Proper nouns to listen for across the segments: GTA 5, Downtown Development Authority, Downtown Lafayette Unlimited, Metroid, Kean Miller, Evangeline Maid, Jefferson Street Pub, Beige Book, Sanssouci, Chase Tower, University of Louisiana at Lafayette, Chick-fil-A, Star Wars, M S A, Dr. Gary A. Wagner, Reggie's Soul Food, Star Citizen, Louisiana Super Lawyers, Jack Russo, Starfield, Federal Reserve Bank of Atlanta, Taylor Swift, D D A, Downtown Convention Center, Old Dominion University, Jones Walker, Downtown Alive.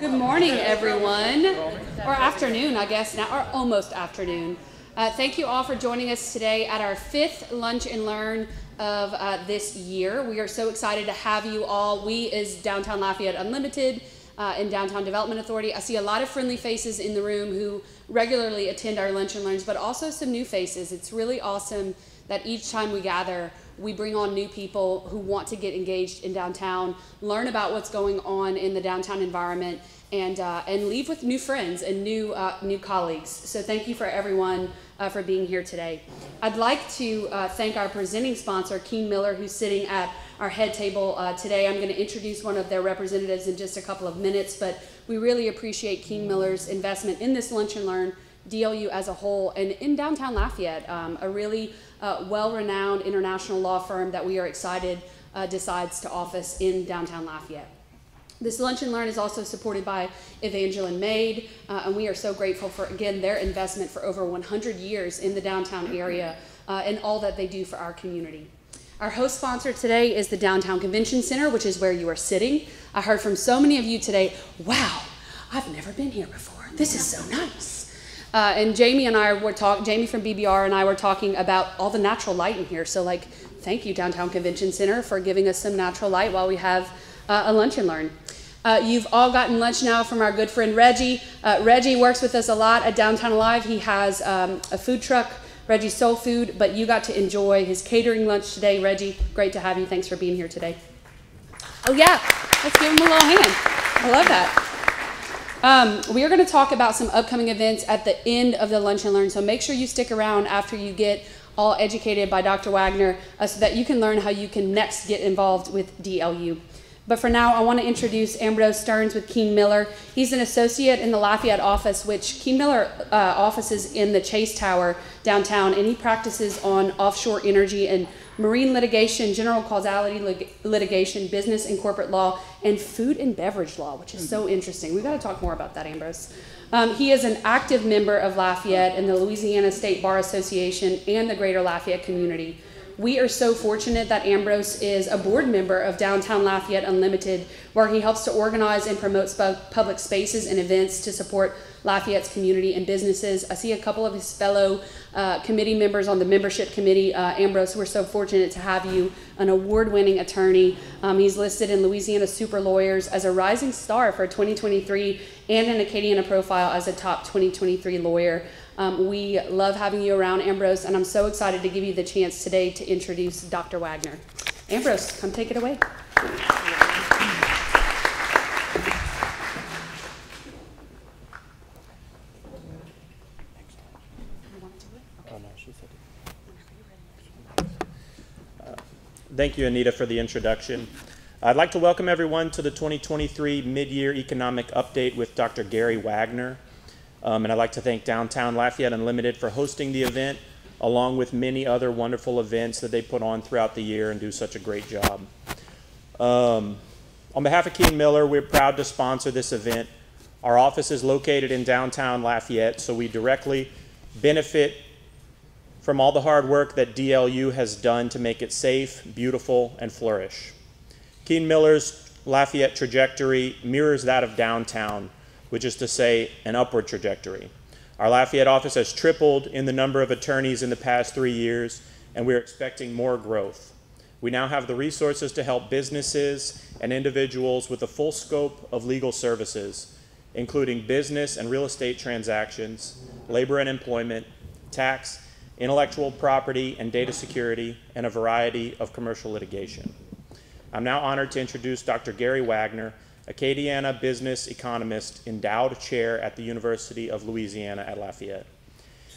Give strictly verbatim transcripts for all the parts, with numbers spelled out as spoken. Good morning, everyone, or afternoon, I guess now, or almost afternoon. Uh, thank you all for joining us today at our fifth Lunch and Learn of uh, this year. We are so excited to have you all. We is Downtown Lafayette Unlimited uh, and Downtown Development Authority. I see a lot of friendly faces in the room who regularly attend our Lunch and Learns, but also some new faces. It's really awesome that each time we gather, we bring on new people who want to get engaged in downtown, learn about what's going on in the downtown environment, and uh, and leave with new friends and new uh, new colleagues. So thank you for everyone uh, for being here today. I'd like to uh, thank our presenting sponsor, Kean Miller, who's sitting at our head table uh, today. I'm going to introduce one of their representatives in just a couple of minutes, but we really appreciate Kean Miller's investment in this Lunch and Learn, D L U as a whole, and in downtown Lafayette, um, a really uh, well-renowned international law firm that we are excited uh, decides to office in downtown Lafayette. This Lunch and Learn is also supported by Evangeline Maid, uh, and we are so grateful for, again, their investment for over one hundred years in the downtown area uh, and all that they do for our community. Our host sponsor today is the Downtown Convention Center, which is where you are sitting. I heard from so many of you today, wow, I've never been here before. This is so nice. Uh, and Jamie and I were talking, Jamie from B B R and I were talking about all the natural light in here. So like, thank you, Downtown Convention Center, for giving us some natural light while we have uh, a Lunch and Learn. Uh, you've all gotten lunch now from our good friend Reggie. Uh, Reggie works with us a lot at Downtown Alive. He has um, a food truck, Reggie's Soul Food, but you got to enjoy his catering lunch today. Reggie, great to have you. Thanks for being here today. Oh yeah, let's give him a little hand. I love that. Um, we are going to talk about some upcoming events at the end of the Lunch and Learn, so make sure you stick around after you get all educated by Doctor Wagner uh, so that you can learn how you can next get involved with D L U. But for now, I want to introduce Ambrose Stearns with Kean Miller. He's an associate in the Lafayette office, which Kean Miller uh, offices in the Chase Tower downtown, and he practices on offshore energy and marine litigation, general causality lit litigation, business and corporate law, and food and beverage law, which is so interesting. We've got to talk more about that, Ambrose. Um, he is an active member of Lafayette and the Louisiana State Bar Association and the Greater Lafayette community. We are so fortunate that Ambrose is a board member of Downtown Lafayette Unlimited, where he helps to organize and promote public spaces and events to support Lafayette's community and businesses. I see a couple of his fellow uh, committee members on the membership committee. Uh, Ambrose, we're so fortunate to have you, an award-winning attorney. Um, he's listed in Louisiana Super Lawyers as a rising star for twenty twenty-three and an Acadiana profile as a top twenty twenty-three lawyer. Um, we love having you around, Ambrose, and I'm so excited to give you the chance today to introduce Doctor Wagner. Ambrose, come take it away. Uh, thank you, Anita, for the introduction. I'd like to welcome everyone to the twenty twenty-three Mid-Year Economic Update with Doctor Gary Wagner. Um, and I'd like to thank Downtown Lafayette Unlimited for hosting the event, along with many other wonderful events that they put on throughout the year and do such a great job. Um, on behalf of Kean Miller, we're proud to sponsor this event. Our office is located in downtown Lafayette, so we directly benefit from all the hard work that D L U has done to make it safe, beautiful, and flourish. Kean Miller's Lafayette trajectory mirrors that of downtown, which is to say an upward trajectory. Our Lafayette office has tripled in the number of attorneys in the past three years, and we're expecting more growth. We now have the resources to help businesses and individuals with the full scope of legal services, including business and real estate transactions, labor and employment, tax, intellectual property and data security, and a variety of commercial litigation. I'm now honored to introduce Doctor Gary Wagner, Acadiana business economist, endowed chair at the University of Louisiana at Lafayette.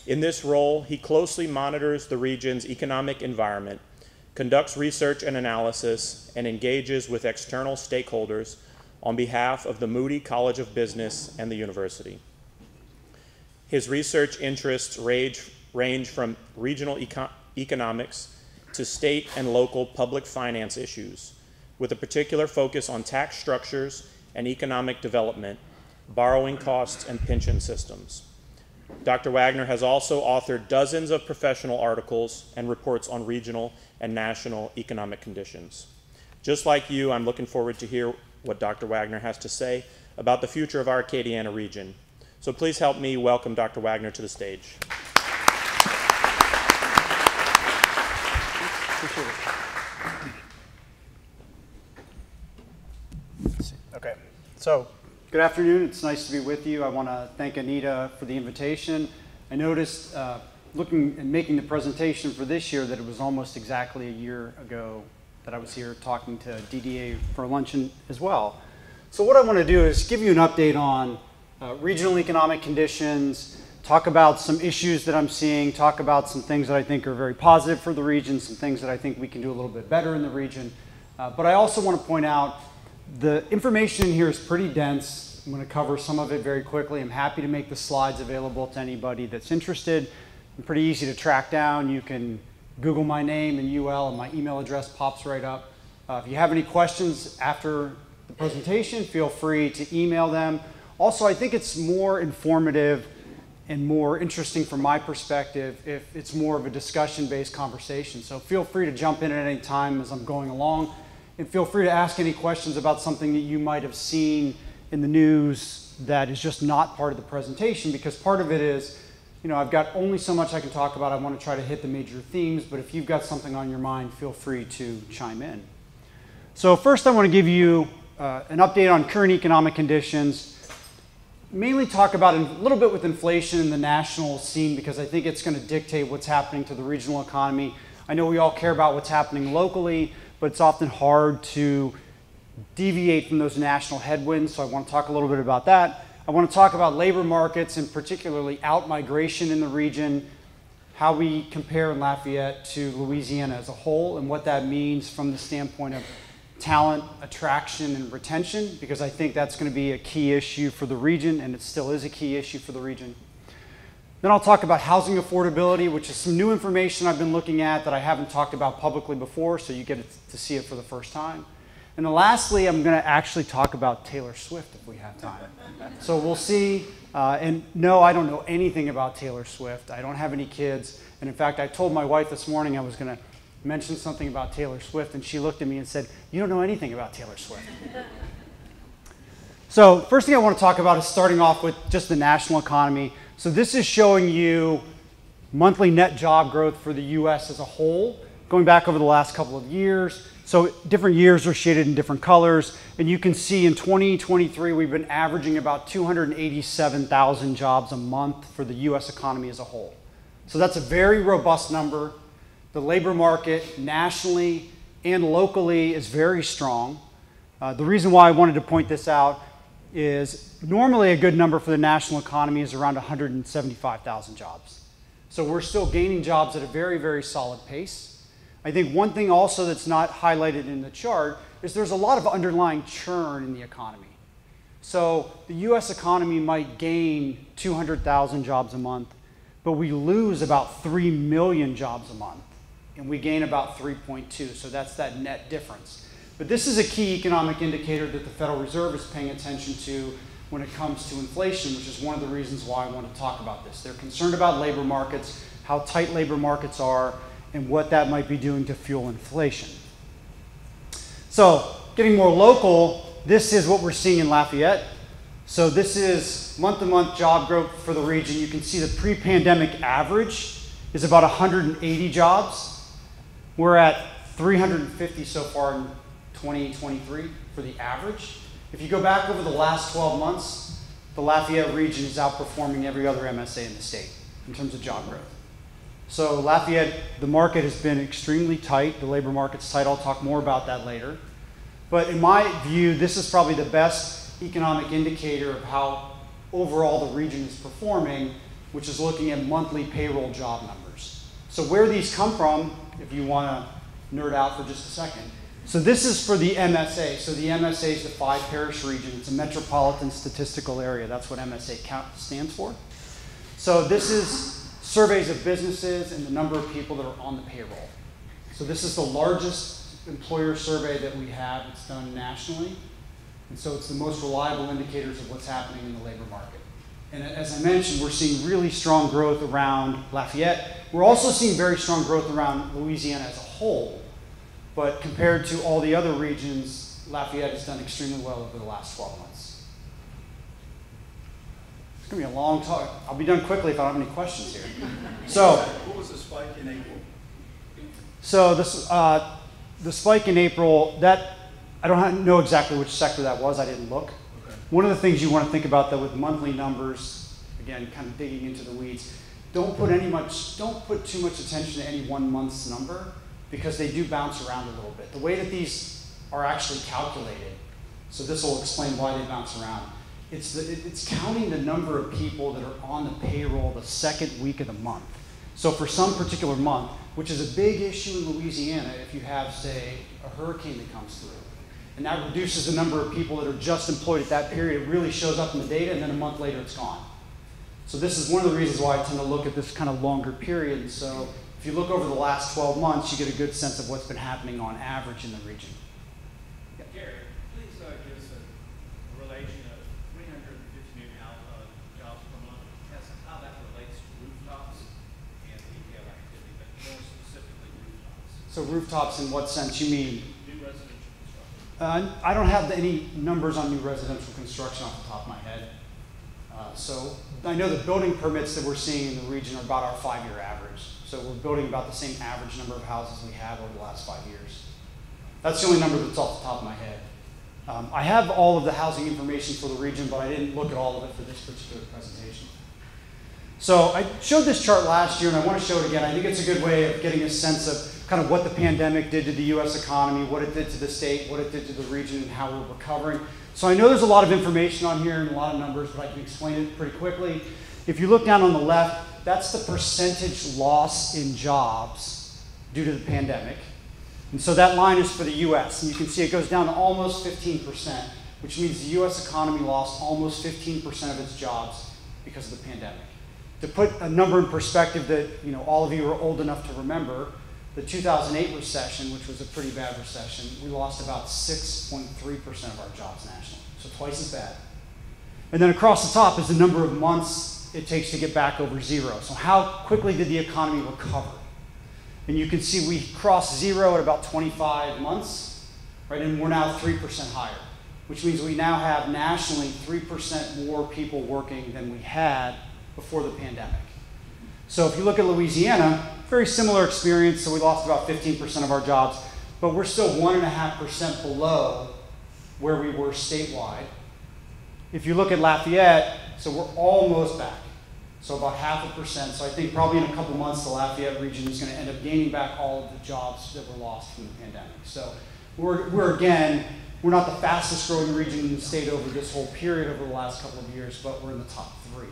In this role, he closely monitors the region's economic environment, conducts research and analysis, and engages with external stakeholders on behalf of the Moody College of Business and the university. His research interests range, range from regional econ- economics to state and local public finance issues, with a particular focus on tax structures and economic development, borrowing costs, and pension systems. Doctor Wagner has also authored dozens of professional articles and reports on regional and national economic conditions. Just like you, I'm looking forward to hear what Doctor Wagner has to say about the future of our Acadiana region. So please help me welcome Doctor Wagner to the stage. Okay, so good afternoon. It's nice to be with you. I want to thank Anita for the invitation. I noticed uh, looking and making the presentation for this year that it was almost exactly a year ago that I was here talking to D D A for luncheon as well. So what I want to do is give you an update on uh, regional economic conditions, talk about some issues that I'm seeing, talk about some things that I think are very positive for the region, some things that I think we can do a little bit better in the region. Uh, but I also want to point out the information in here is pretty dense. I'm going to cover some of it very quickly. I'm happy to make the slides available to anybody that's interested. I'm pretty easy to track down. You can Google my name and U L and my email address pops right up. Uh, if you have any questions after the presentation, feel free to email them. Also, I think it's more informative and more interesting from my perspective if it's more of a discussion-based conversation. So feel free to jump in at any time as I'm going along, and feel free to ask any questions about something that you might have seen in the news that is just not part of the presentation, because part of it is, you know, I've got only so much I can talk about. I want to try to hit the major themes, but if you've got something on your mind, feel free to chime in. So first I want to give you uh, an update on current economic conditions, mainly talk about a little bit with inflation in the national scene, because I think it's going to dictate what's happening to the regional economy. I know we all care about what's happening locally, but it's often hard to deviate from those national headwinds, so I want to talk a little bit about that. I want to talk about labor markets and particularly out-migration in the region, how we compare in Lafayette to Louisiana as a whole, and what that means from the standpoint of talent, attraction, and retention, because I think that's going to be a key issue for the region, and it still is a key issue for the region. Then I'll talk about housing affordability, which is some new information I've been looking at that I haven't talked about publicly before, so you get to see it for the first time. And then lastly, I'm going to actually talk about Taylor Swift if we have time. So we'll see. Uh, and no, I don't know anything about Taylor Swift. I don't have any kids. And in fact, I told my wife this morning I was going to mention something about Taylor Swift, and she looked at me and said, "You don't know anything about Taylor Swift." So first thing I want to talk about is starting off with just the national economy. So this is showing you monthly net job growth for the U S as a whole, going back over the last couple of years. So different years are shaded in different colors. And you can see in twenty twenty-three, we've been averaging about two hundred eighty-seven thousand jobs a month for the U S economy as a whole. So that's a very robust number. The labor market nationally and locally is very strong. Uh, the reason why I wanted to point this out is normally a good number for the national economy is around one hundred seventy-five thousand jobs. So we're still gaining jobs at a very, very solid pace. I think one thing also that's not highlighted in the chart is there's a lot of underlying churn in the economy. So the U S economy might gain two hundred thousand jobs a month, but we lose about three million jobs a month, and we gain about three point two. So that's that net difference. But this is a key economic indicator that the Federal Reserve is paying attention to when it comes to inflation, which is one of the reasons why I want to talk about this. They're concerned about labor markets, how tight labor markets are, and what that might be doing to fuel inflation. So getting more local, this is what we're seeing in Lafayette. So this is month-to-month job growth for the region. You can see the pre-pandemic average is about one hundred eighty jobs. We're at three hundred fifty so far in twenty twenty-three for the average. If you go back over the last twelve months, the Lafayette region is outperforming every other M S A in the state in terms of job growth. So Lafayette, the market has been extremely tight. The labor market's tight. I'll talk more about that later. But in my view, this is probably the best economic indicator of how overall the region is performing, which is looking at monthly payroll job numbers. So where these come from, if you want to nerd out for just a second. So this is for the M S A. So the M S A is the five parish region. It's a metropolitan statistical area. That's what M S A count stands for. So this is surveys of businesses and the number of people that are on the payroll. So this is the largest employer survey that we have. It's done nationally. And so it's the most reliable indicators of what's happening in the labor market. And as I mentioned, we're seeing really strong growth around Lafayette. We're also seeing very strong growth around Louisiana as a whole. But compared to all the other regions, Lafayette has done extremely well over the last twelve months. It's going to be a long talk. I'll be done quickly if I don't have any questions here. So, what was the spike in April? So this, uh, the spike in April, that, I don't know exactly which sector that was. I didn't look. Okay. One of the things you want to think about, though, with monthly numbers, again, kind of digging into the weeds, don't put any much, don't put too much attention to any one month's number, because they do bounce around a little bit. The way that these are actually calculated, so this will explain why they bounce around. It's, the, it's counting the number of people that are on the payroll the second week of the month. So for some particular month, which is a big issue in Louisiana if you have, say, a hurricane that comes through, and that reduces the number of people that are just employed at that period. It really shows up in the data, and then a month later it's gone. So this is one of the reasons why I tend to look at this kind of longer period. So if you look over the last twelve months, you get a good sense of what's been happening on average in the region. Yeah. Gary, please uh, give us a relation of three hundred fifty new uh, jobs per month. That's how that relates to rooftops and retail activity, but more specifically rooftops. So rooftops in what sense? You mean? New residential construction. Uh, I don't have any numbers on new residential construction off the top of my head. Uh, so I know the building permits that we're seeing in the region are about our five-year average. So we're building about the same average number of houses we have over the last five years. That's the only number that's off the top of my head. Um, I have all of the housing information for the region, but I didn't look at all of it for this particular presentation. So I showed this chart last year, and I want to show it again. I think it's a good way of getting a sense of kind of what the pandemic did to the U S economy, what it did to the state, what it did to the region, and how we're recovering. So I know there's a lot of information on here and a lot of numbers, but I can explain it pretty quickly. If you look down on the left, that's the percentage loss in jobs due to the pandemic. And so that line is for the U S. And you can see it goes down to almost fifteen percent, which means the U S economy lost almost fifteen percent of its jobs because of the pandemic. To put a number in perspective that, you know, all of you are old enough to remember, the two thousand eight recession, which was a pretty bad recession, we lost about six point three percent of our jobs nationally, so twice as bad. And then across the top is the number of months it takes to get back over zero. So how quickly did the economy recover? And you can see we crossed zero at about twenty-five months, right? And we're now three percent higher, which means we now have nationally three percent more people working than we had before the pandemic. So if you look at Louisiana, very similar experience. So we lost about fifteen percent of our jobs, but we're still one point five percent below where we were statewide. If you look at Lafayette, so we're almost back, so about half a percent. So I think probably in a couple months, the Lafayette region is going to end up gaining back all of the jobs that were lost from the pandemic. So we're, we're again, we're not the fastest growing region in the state over this whole period over the last couple of years, but we're in the top three.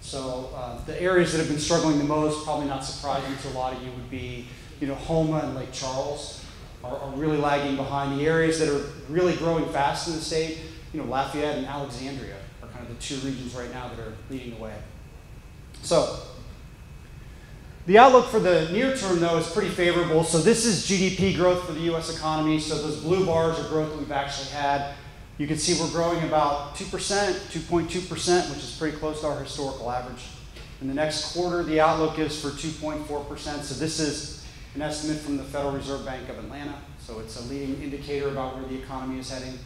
So uh, the areas that have been struggling the most, probably not surprising to a lot of you, would be, you know, Houma and Lake Charles are, are really lagging behind. The areas that are really growing fast in the state, you know, Lafayette and Alexandria are kind of the two regions right now that are leading the way. So the outlook for the near term, though, is pretty favorable. So this is G D P growth for the U S economy. So those blue bars are growth that we've actually had. You can see we're growing about two percent, two point two percent, which is pretty close to our historical average. In the next quarter, the outlook is for two point four percent. So this is an estimate from the Federal Reserve Bank of Atlanta. So it's a leading indicator about where the economy is heading.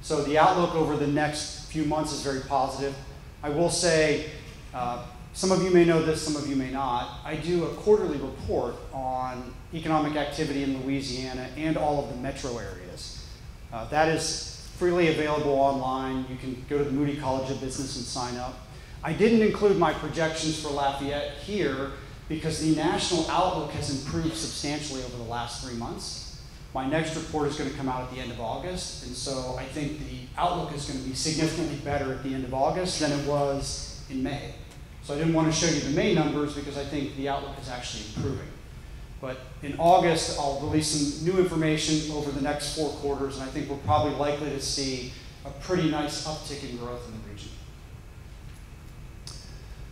So the outlook over the next few months is very positive. I will say, uh, some of you may know this, some of you may not. I do a quarterly report on economic activity in Louisiana and all of the metro areas. Uh, that is freely available online. You can go to the Moody College of Business and sign up. I didn't include my projections for Lafayette here because the national outlook has improved substantially over the last three months. My next report is going to come out at the end of August, and so I think the outlook is going to be significantly better at the end of August than it was in May. So I didn't want to show you the May numbers because I think the outlook is actually improving. But in August, I'll release some new information over the next four quarters, and I think we're probably likely to see a pretty nice uptick in growth in the region.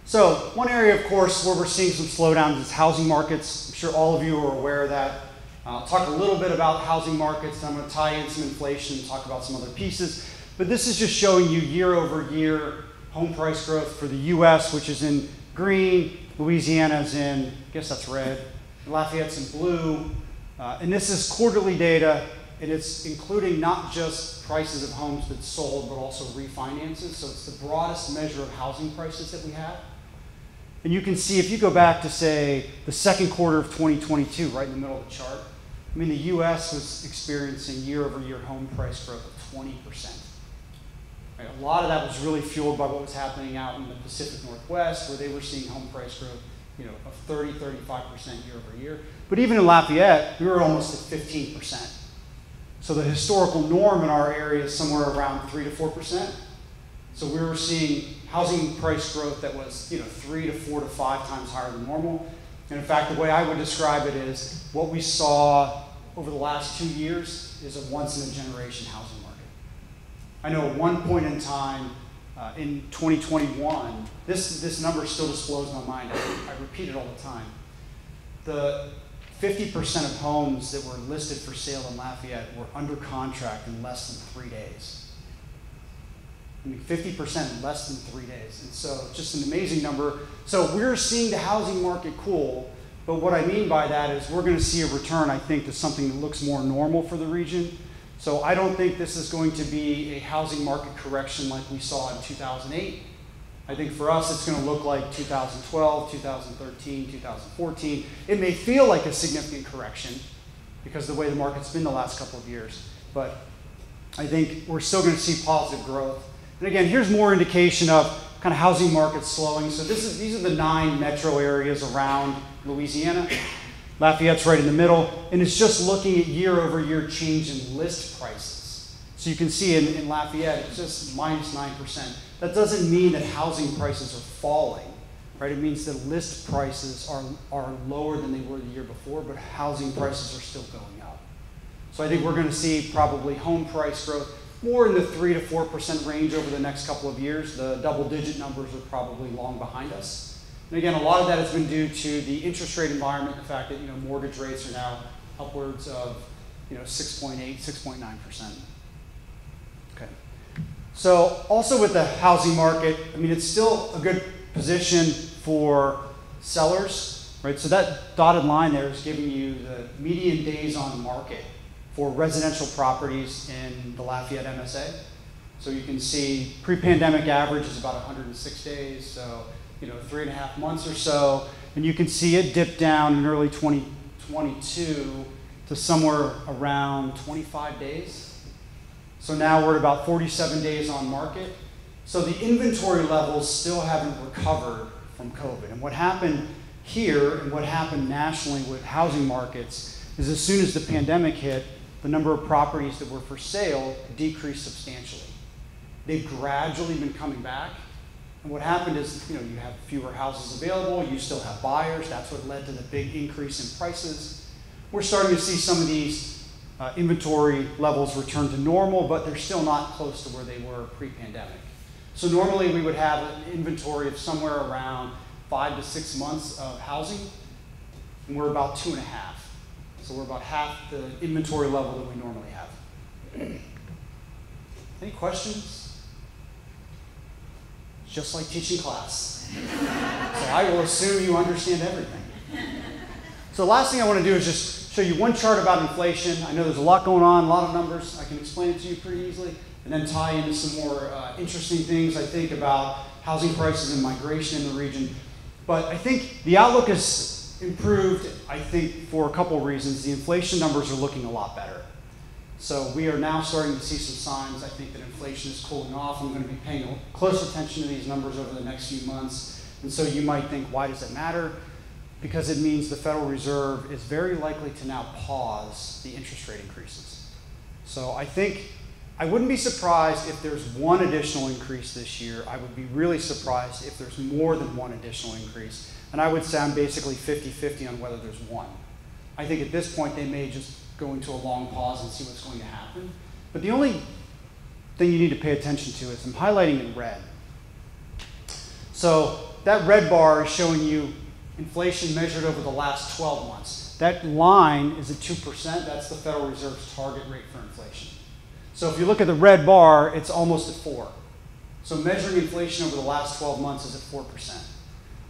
So one area, of course, where we're seeing some slowdowns is housing markets. I'm sure all of you are aware of that. I'll talk a little bit about housing markets, and I'm going to tie in some inflation and talk about some other pieces. But this is just showing you year over year home price growth for the U S, which is in green. Louisiana's in, I guess that's red. Lafayette's in blue. Uh, and this is quarterly data and it's including not just prices of homes that sold, but also refinances. So it's the broadest measure of housing prices that we have. And you can see, if you go back to, say, the second quarter of twenty twenty-two, right in the middle of the chart, I mean, the U S was experiencing year-over-year home price growth of twenty percent. Right? A lot of that was really fueled by what was happening out in the Pacific Northwest, where they were seeing home price growth, you know, of thirty, thirty-five percent year-over-year. But even in Lafayette, we were almost at fifteen percent. So the historical norm in our area is somewhere around three to four percent. So we were seeing housing price growth that was, you know, three to four to five times higher than normal. And in fact, the way I would describe it is what we saw over the last two years is a once-in-a-generation housing market. I know at one point in time, uh, in twenty twenty-one, this, this number still just blows my mind. I, I repeat it all the time. The fifty percent of homes that were listed for sale in Lafayette were under contract in less than three days. I mean, fifty percent in less than three days. And so just an amazing number. So we're seeing the housing market cool, but what I mean by that is we're going to see a return, I think, to something that looks more normal for the region. So I don't think this is going to be a housing market correction like we saw in two thousand eight. I think for us, it's going to look like two thousand twelve, two thousand thirteen, two thousand fourteen. It may feel like a significant correction because of the way the market's been the last couple of years, but I think we're still going to see positive growth. And again, here's more indication of kind of housing market slowing. So this is, these are the nine metro areas around Louisiana. Lafayette's right in the middle. And it's just looking at year-over-year change in list prices. So you can see in, in Lafayette, it's just minus nine percent. That doesn't mean that housing prices are falling, right? It means that list prices are, are lower than they were the year before, but housing prices are still going up. So I think we're going to see probably home price growth more in the three to four percent range over the next couple of years. The double-digit numbers are probably long behind us. And again, a lot of that has been due to the interest rate environment, the fact that, you know, mortgage rates are now upwards of, you know, six point eight, six point nine percent. Okay. So also with the housing market, I mean, it's still a good position for sellers, right? So that dotted line there is giving you the median days on market for residential properties in the Lafayette M S A. So you can see pre-pandemic average is about one hundred six days, so, you know, three and a half months or so. And you can see it dipped down in early twenty twenty-two to somewhere around twenty-five days. So now we're at about forty-seven days on market. So the inventory levels still haven't recovered from COVID. And what happened here and what happened nationally with housing markets is as soon as the pandemic hit, the number of properties that were for sale decreased substantially. They've gradually been coming back. And what happened is, you know, you have fewer houses available, you still have buyers. That's what led to the big increase in prices. We're starting to see some of these uh, inventory levels return to normal, but they're still not close to where they were pre-pandemic. So normally we would have an inventory of somewhere around five to six months of housing, and we're about two and a half. So we're about half the inventory level that we normally have. Any questions? Just like teaching class. So I will assume you understand everything. So the last thing I want to do is just show you one chart about inflation. I know there's a lot going on, a lot of numbers. I can explain it to you pretty easily. And then tie into some more uh, interesting things, I think, about housing prices and migration in the region. But I think the outlook is improved, I think, for a couple reasons. The inflation numbers are looking a lot better. So we are now starting to see some signs, I think, that inflation is cooling off. I'm going to be paying close attention to these numbers over the next few months. And so you might think, why does it matter? Because it means the Federal Reserve is very likely to now pause the interest rate increases. So I think I wouldn't be surprised if there's one additional increase this year. I would be really surprised if there's more than one additional increase. And I would say I'm basically fifty fifty on whether there's one. I think at this point they may just go into a long pause and see what's going to happen. But the only thing you need to pay attention to is I'm highlighting in red. So that red bar is showing you inflation measured over the last twelve months. That line is at two percent. That's the Federal Reserve's target rate for inflation. So if you look at the red bar, it's almost at four. So measuring inflation over the last twelve months is at four percent.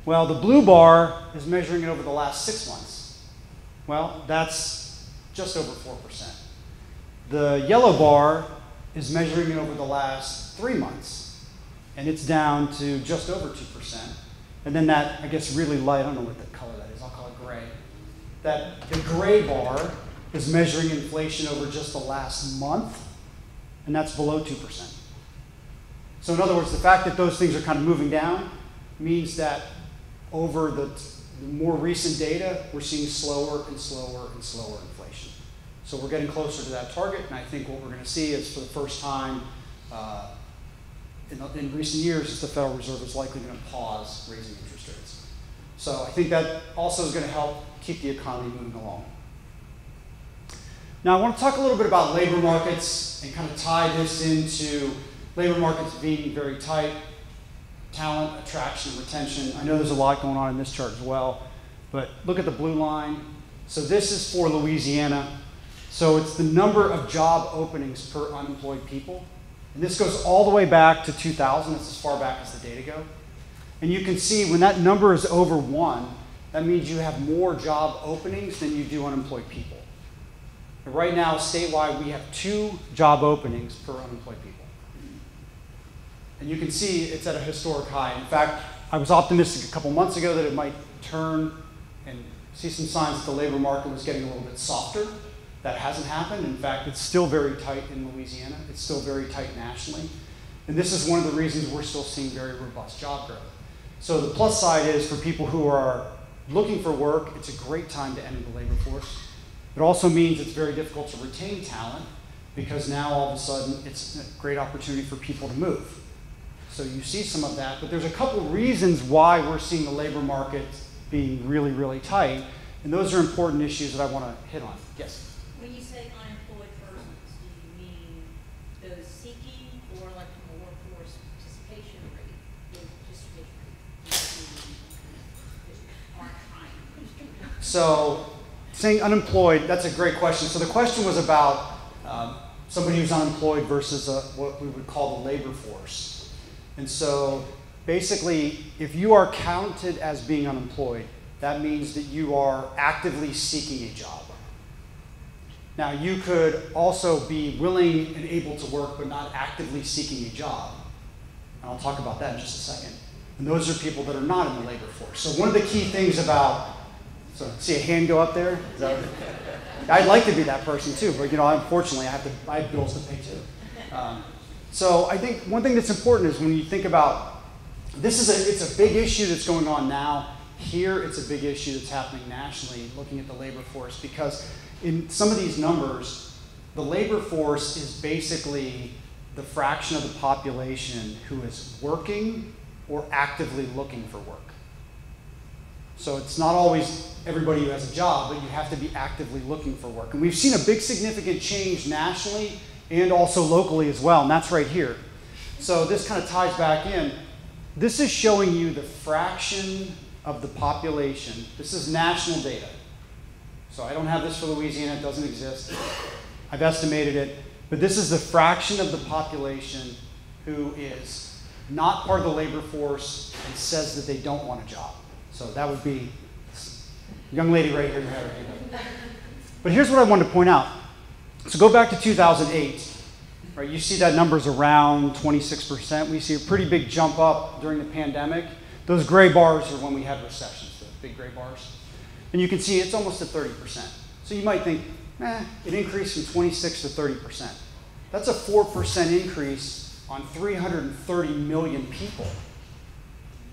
Well, the blue bar is measuring it over the last six months. Well, that's just over four percent. The yellow bar is measuring it over the last three months, and it's down to just over two percent. And then that, I guess, really light, I don't know what the color that is, I'll call it gray. That the gray bar is measuring inflation over just the last month, and that's below two percent. So in other words, the fact that those things are kind of moving down means that over the, the more recent data, we're seeing slower and slower and slower inflation. So we're getting closer to that target, and I think what we're going to see is for the first time uh, in, in recent years, is the Federal Reserve is likely going to pause raising interest rates. So I think that also is going to help keep the economy moving along. Now I want to talk a little bit about labor markets and kind of tie this into labor markets being very tight, talent, attraction, retention. I know there's a lot going on in this chart as well, but look at the blue line. So this is for Louisiana. So it's the number of job openings per unemployed people. And this goes all the way back to two thousand. It's as far back as the data go. And you can see when that number is over one, that means you have more job openings than you do unemployed people. And right now, statewide, we have two job openings per unemployed people. And you can see it's at a historic high. In fact, I was optimistic a couple months ago that it might turn and see some signs that the labor market was getting a little bit softer. That hasn't happened. In fact, it's still very tight in Louisiana. It's still very tight nationally. And this is one of the reasons we're still seeing very robust job growth. So the plus side is for people who are looking for work, it's a great time to enter the labor force. It also means it's very difficult to retain talent because now all of a sudden it's a great opportunity for people to move. So you see some of that, but there's a couple reasons why we're seeing the labor market being really, really tight, and those are important issues that I want to hit on. Yes? When you say unemployed persons, do you mean those seeking or like from a workforce participation rate? So saying unemployed, that's a great question. So the question was about um, somebody who's unemployed versus a, what we would call the labor force. And so basically, if you are counted as being unemployed, that means that you are actively seeking a job. Now, you could also be willing and able to work, but not actively seeking a job. And I'll talk about that in just a second. And those are people that are not in the labor force. So one of the key things about, so see a hand go up there? Is that, I'd like to be that person too, but you know, unfortunately, I have, to, I have bills to pay too. Um, So I think one thing that's important is when you think about, this is a, it's a big issue that's going on now. Here, it's a big issue that's happening nationally, looking at the labor force, because in some of these numbers, the labor force is basically the fraction of the population who is working or actively looking for work. So it's not always everybody who has a job, but you have to be actively looking for work. And we've seen a big significant change nationally and also locally as well, and that's right here. So this kind of ties back in. This is showing you the fraction of the population. This is national data. So I don't have this for Louisiana, it doesn't exist. I've estimated it, but this is the fraction of the population who is not part of the labor force and says that they don't want a job. So that would be this young lady right here. But here's what I wanted to point out. So go back to two thousand eight, right? You see that number's around twenty-six percent. We see a pretty big jump up during the pandemic. Those gray bars are when we had recessions, those big gray bars. And you can see it's almost at thirty percent. So you might think, eh, it increased from twenty-six to thirty percent. That's a four percent increase on three hundred thirty million people.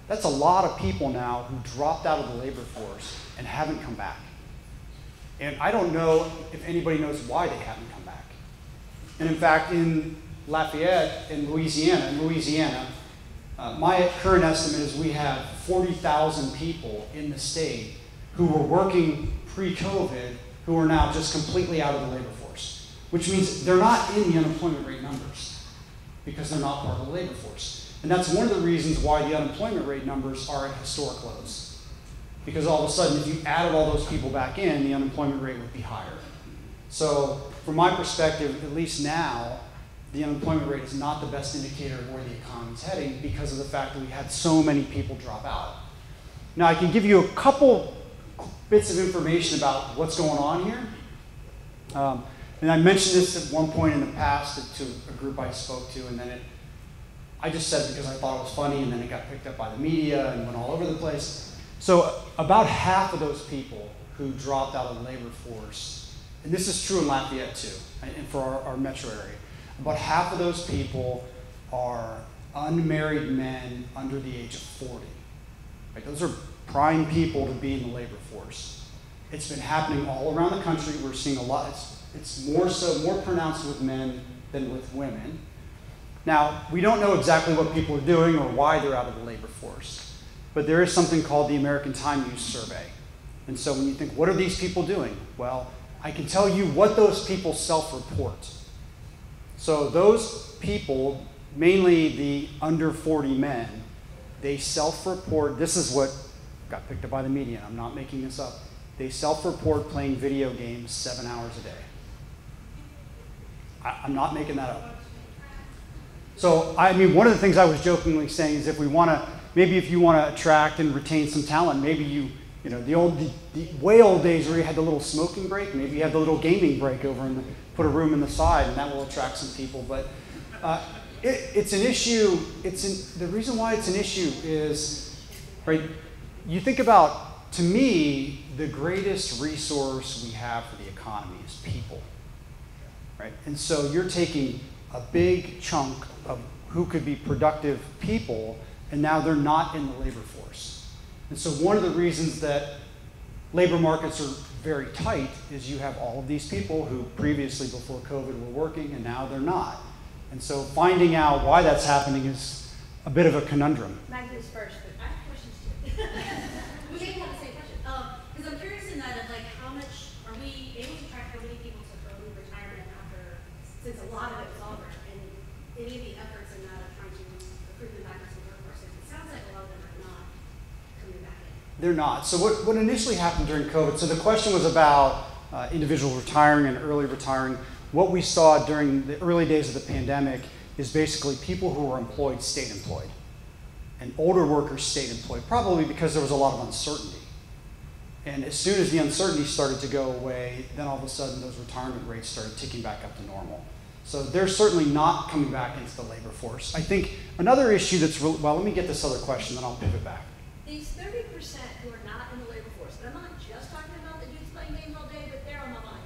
That's a lot of people now who dropped out of the labor force and haven't come back. And I don't know if anybody knows why they haven't come back. And in fact, in Lafayette, in Louisiana, in Louisiana, uh, my current estimate is we have forty thousand people in the state who were working pre-COVID who are now just completely out of the labor force, which means they're not in the unemployment rate numbers because they're not part of the labor force. And that's one of the reasons why the unemployment rate numbers are at historic lows. Because all of a sudden, if you added all those people back in, the unemployment rate would be higher. So from my perspective, at least now, the unemployment rate is not the best indicator of where the economy is heading because of the fact that we had so many people drop out. Now, I can give you a couple bits of information about what's going on here. Um, And I mentioned this at one point in the past to a group I spoke to, and then it, I just said because I thought it was funny, and then it got picked up by the media and went all over the place. So about half of those people who dropped out of the labor force, and this is true in Lafayette too, and for our, our metro area, about half of those people are unmarried men under the age of forty. Right? Those are prime people to be in the labor force. It's been happening all around the country. We're seeing a lot. It's, it's more so, more pronounced with men than with women. Now, we don't know exactly what people are doing or why they're out of the labor force, but there is something called the American Time Use Survey. And so when you think, what are these people doing? Well, I can tell you what those people self-report. So those people, mainly the under forty men, they self-report, this is what got picked up by the media, I'm not making this up, they self-report playing video games seven hours a day. I, I'm not making that up. So, I mean, one of the things I was jokingly saying is if we want to, maybe if you want to attract and retain some talent, maybe you, you know, the old, the, the way old days where you had the little smoking break, maybe you had the little gaming break over and put a room in the side and that will attract some people. But uh, it, it's an issue, it's an, the reason why it's an issue is, right, you think about, to me, the greatest resource we have for the economy is people, right? And so you're taking a big chunk of who could be productive people, and now they're not in the labor force. And so one of the reasons that labor markets are very tight is you have all of these people who previously before COVID were working and now they're not. And so finding out why that's happening is a bit of a conundrum. Maggie was first, but I have questions too. We didn't have the same question. Because um, I'm curious in that of like how much are we able to track how many people took early retirement after, since a lot of it was all any of the efforts in that of trying to recruit them back into the workforce? It sounds like a lot of them are not coming back in. They're not. So what, what initially happened during COVID, so the question was about uh, individuals retiring and early retiring. What we saw during the early days of the pandemic is basically people who were employed stayed employed. And older workers stayed employed, probably because there was a lot of uncertainty. And as soon as the uncertainty started to go away, then all of a sudden those retirement rates started ticking back up to normal. So they're certainly not coming back into the labor force. I think another issue that's really, well, let me get this other question, then I'll pivot back. These thirty percent who are not in the labor force, and I'm not just talking about the dudes playing games all day, but they're on the line.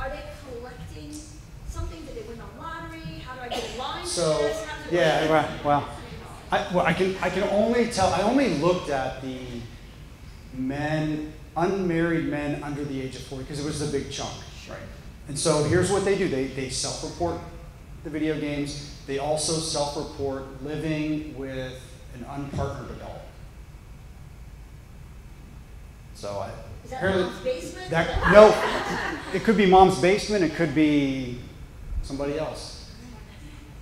Are they collecting something? Did they win the lottery? How do I get a line so, for this? How do yeah, right, well, I, well I, can, I can only tell, I only looked at the men, unmarried men under the age of forty, because it was the big chunk, right? And so here's what they do. They, they self-report the video games. They also self-report living with an unpartnered adult. So I, is that mom's basement? That, no, it could be mom's basement. It could be somebody else.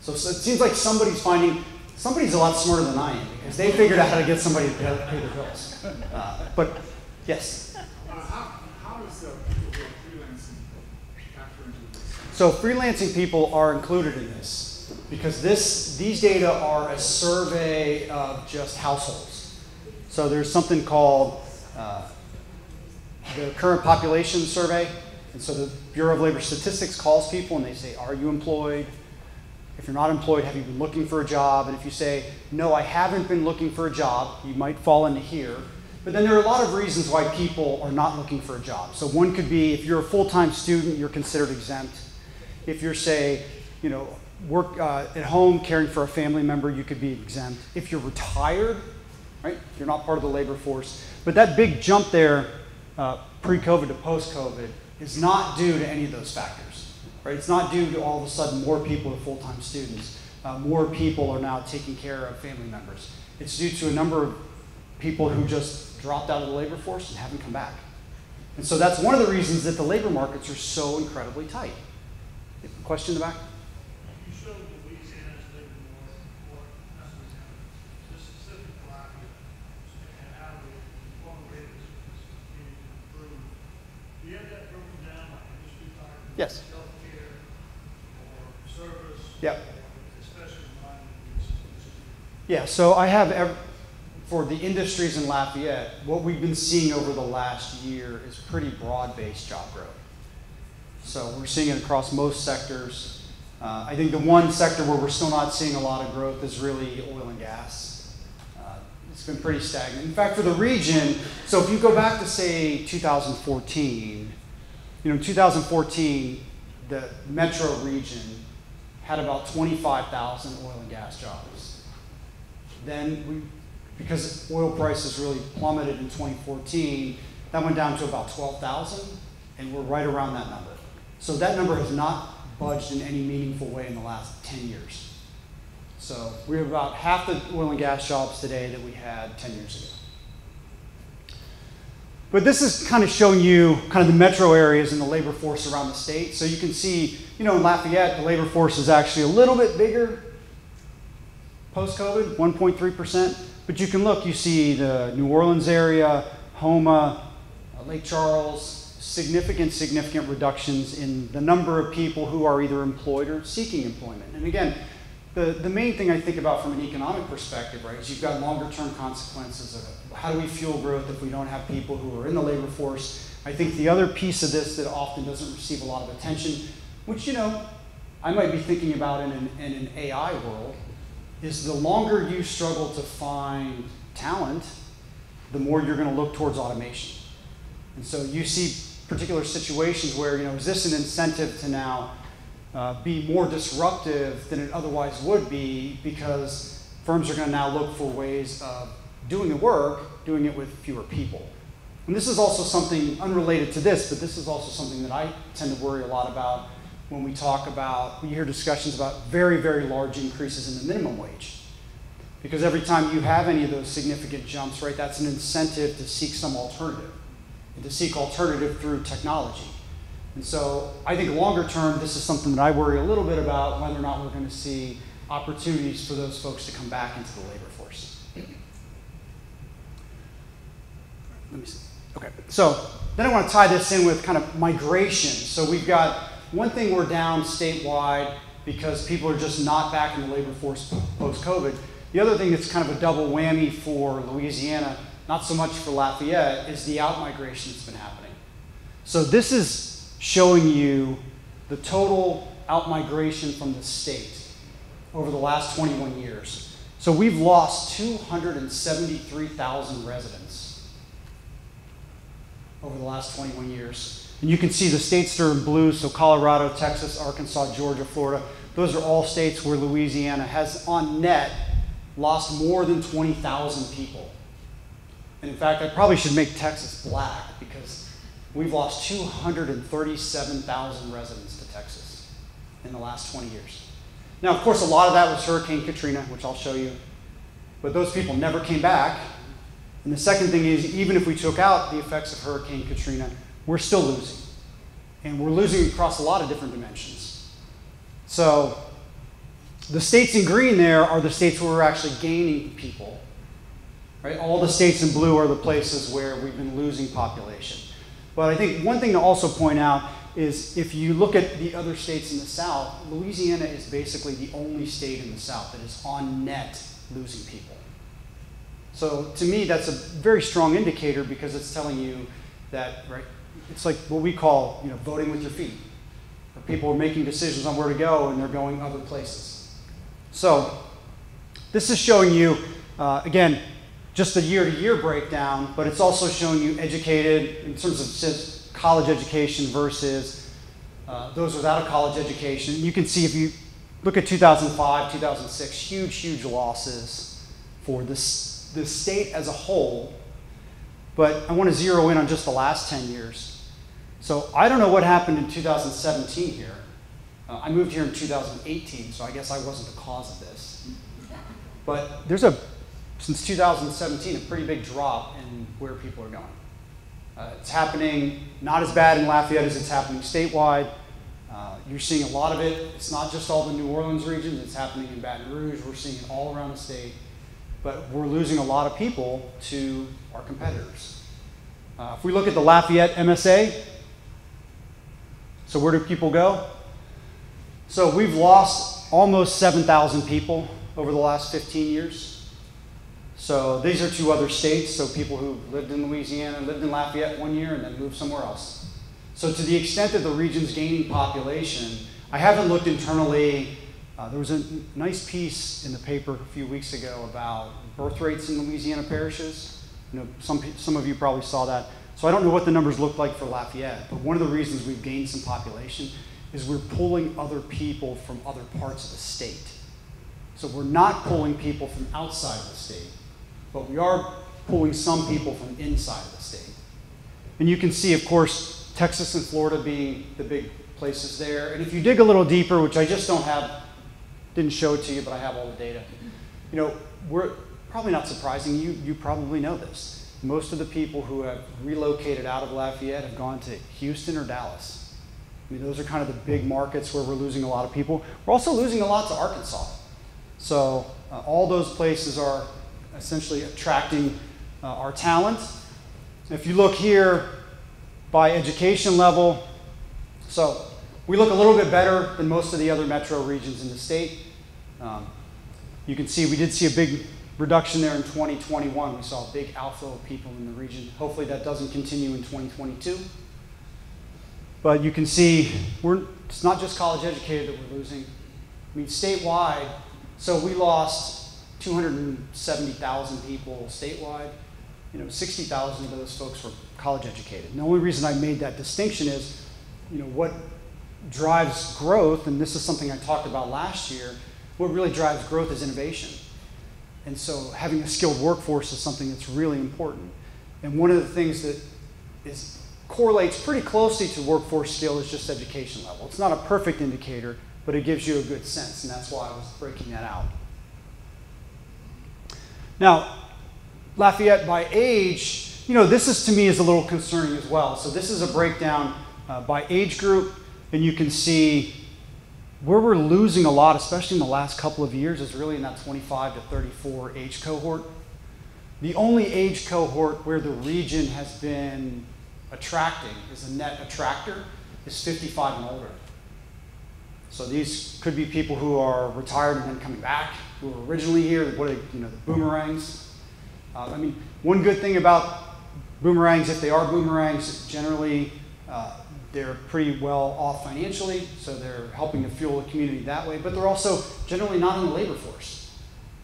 So, so it seems like somebody's finding, somebody's a lot smarter than I am because they figured out how to get somebody to pay, pay their bills. Uh, but yes. Uh, how, how is the So freelancing people are included in this because this, these data are a survey of just households. So there's something called uh, the Current Population Survey. And so the Bureau of Labor Statistics calls people and they say, are you employed? If you're not employed, have you been looking for a job? And if you say, no, I haven't been looking for a job, you might fall into here. But then there are a lot of reasons why people are not looking for a job. So one could be if you're a full-time student, you're considered exempt. If you're, say, you know, work uh, at home caring for a family member, you could be exempt. If you're retired, right, you're not part of the labor force. But that big jump there, uh, pre-COVID to post-COVID, is not due to any of those factors, right? It's not due to all of a sudden more people are full-time students, uh, more people are now taking care of family members. It's due to a number of people who just dropped out of the labor force and haven't come back. And so that's one of the reasons that the labor markets are so incredibly tight. Question in the back? You showed Louisiana's labor market, not Louisiana, just specific to Lafayette, and how the employment rate is continuing to improve. Do you have that broken down by industry type? Yes. Healthcare or service? Yep. Especially in line with this industry? Yeah, so I have, every, for the industries in Lafayette, what we've been seeing over the last year is pretty broad-based job growth. So we're seeing it across most sectors. Uh, I think the one sector where we're still not seeing a lot of growth is really oil and gas. Uh, it's been pretty stagnant. In fact, for the region, so if you go back to, say, two thousand fourteen, you know, in two thousand fourteen, the metro region had about twenty-five thousand oil and gas jobs. Then, we, because oil prices really plummeted in twenty fourteen, that went down to about twelve thousand, and we're right around that number. So that number has not budged in any meaningful way in the last ten years. So we have about half the oil and gas jobs today that we had ten years ago. But this is kind of showing you kind of the metro areas and the labor force around the state. So you can see, you know, in Lafayette, the labor force is actually a little bit bigger post-COVID, one point three percent. But you can look, you see the New Orleans area, Homa, Lake Charles, significant, significant reductions in the number of people who are either employed or seeking employment. And again, the, the main thing I think about from an economic perspective, right, is you've got longer-term consequences of how do we fuel growth if we don't have people who are in the labor force. I think the other piece of this that often doesn't receive a lot of attention, which, you know, I might be thinking about in an, in an A I world, is the longer you struggle to find talent, the more you're going to look towards automation. And so you see particular situations where, you know, is this an incentive to now uh, be more disruptive than it otherwise would be, because firms are going to now look for ways of doing the work, doing it with fewer people. And this is also something unrelated to this, but this is also something that I tend to worry a lot about when we talk about, we hear discussions about very, very large increases in the minimum wage. Because every time you have any of those significant jumps, right, that's an incentive to seek some alternative. And to seek alternative through technology. And so I think longer term, this is something that I worry a little bit about, whether or not we're going to see opportunities for those folks to come back into the labor force. Let me see. Okay. So then I want to tie this in with kind of migration. So we've got one thing, we're down statewide because people are just not back in the labor force post-COVID. The other thing that's kind of a double whammy for Louisiana, not so much for Lafayette, is the out-migration that's been happening. So this is showing you the total out-migration from the state over the last twenty-one years. So we've lost two hundred seventy-three thousand residents over the last twenty-one years. And you can see the states that are in blue, so Colorado, Texas, Arkansas, Georgia, Florida, those are all states where Louisiana has, on net, lost more than twenty thousand people. And in fact, I probably should make Texas black, because we've lost two hundred thirty-seven thousand residents to Texas in the last twenty years. Now, of course, a lot of that was Hurricane Katrina, which I'll show you. But those people never came back. And the second thing is, even if we took out the effects of Hurricane Katrina, we're still losing. And we're losing across a lot of different dimensions. So the states in green there are the states where we're actually gaining people. Right? All the states in blue are the places where we've been losing population. But I think one thing to also point out is if you look at the other states in the South, Louisiana is basically the only state in the South that is on net losing people. So to me, that's a very strong indicator, because it's telling you that, right, it's like what we call, you know, voting with your feet. People are making decisions on where to go, and they're going other places. So this is showing you, uh, again, just the year-to-year breakdown, but it's also showing you educated in terms of college education versus uh, those without a college education. You can see if you look at two thousand five, two thousand six, huge, huge losses for this, this state as a whole. But I want to zero in on just the last ten years. So I don't know what happened in two thousand seventeen here. Uh, I moved here in two thousand eighteen, so I guess I wasn't the cause of this. But there's a Since two thousand seventeen, a pretty big drop in where people are going. Uh, it's happening not as bad in Lafayette as it's happening statewide. Uh, you're seeing a lot of it. It's not just all the New Orleans regions. It's happening in Baton Rouge. We're seeing it all around the state. But we're losing a lot of people to our competitors. Uh, if we look at the Lafayette M S A, so where do people go? So we've lost almost seven thousand people over the last fifteen years. So these are two other states, so people who lived in Louisiana, lived in Lafayette one year, and then moved somewhere else. So to the extent that the region's gaining population, I haven't looked internally. Uh, there was a nice piece in the paper a few weeks ago about birth rates in Louisiana parishes. You know, some, some of you probably saw that. So I don't know what the numbers look like for Lafayette, but one of the reasons we've gained some population is we're pulling other people from other parts of the state. So we're not pulling people from outside of the state, but we are pulling some people from inside of the state. And you can see, of course, Texas and Florida being the big places there. And if you dig a little deeper, which I just don't have, didn't show it to you, but I have all the data. You know, we're probably not surprising. You, you probably know this. Most of the people who have relocated out of Lafayette have gone to Houston or Dallas. I mean, those are kind of the big markets where we're losing a lot of people. We're also losing a lot to Arkansas. So uh, all those places are essentially attracting uh, our talent. If you look here by education level, so we look a little bit better than most of the other metro regions in the state. Um, you can see we did see a big reduction there in twenty twenty-one. We saw a big outflow of people in the region. Hopefully that doesn't continue in twenty twenty-two. But you can see we're, it's not just college educated that we're losing. I mean, statewide, so we lost two hundred seventy thousand people statewide. You know, sixty thousand of those folks were college educated. And the only reason I made that distinction is, you know, what drives growth, and this is something I talked about last year, what really drives growth is innovation. And so having a skilled workforce is something that's really important. And one of the things that is, correlates pretty closely to workforce skill is just education level. It's not a perfect indicator, but it gives you a good sense, and that's why I was breaking that out. Now, Lafayette by age, you know, this is to me is a little concerning as well. So this is a breakdown uh, by age group, and you can see where we're losing a lot, especially in the last couple of years, is really in that twenty-five to thirty-four age cohort. The only age cohort where the region has been attracting is a net attractor is fifty-five and older. So these could be people who are retired and then coming back, who were originally here, what are, you know, the boomerangs. Uh, I mean, one good thing about boomerangs, if they are boomerangs, generally uh, they're pretty well off financially, so they're helping to fuel the community that way, but they're also generally not in the labor force,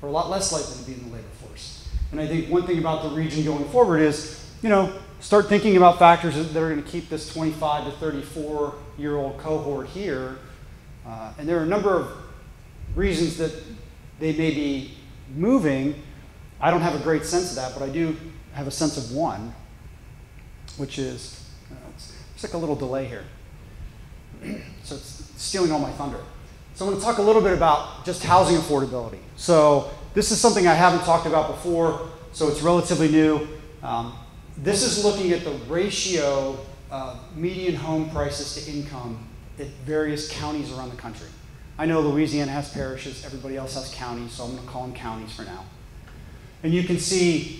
or a lot less likely to be in the labor force. And I think one thing about the region going forward is, you know, start thinking about factors that are going to keep this twenty-five to thirty-four year old cohort here. Uh, and there are a number of reasons that they may be moving. I don't have a great sense of that, but I do have a sense of one, which is, it's like a little delay here, so it's stealing all my thunder. So I want to talk a little bit about just housing affordability. So this is something I haven't talked about before, so it's relatively new. Um, this is looking at the ratio of median home prices to income at various counties around the country. I know Louisiana has parishes, everybody else has counties, so I'm going to call them counties for now. And you can see,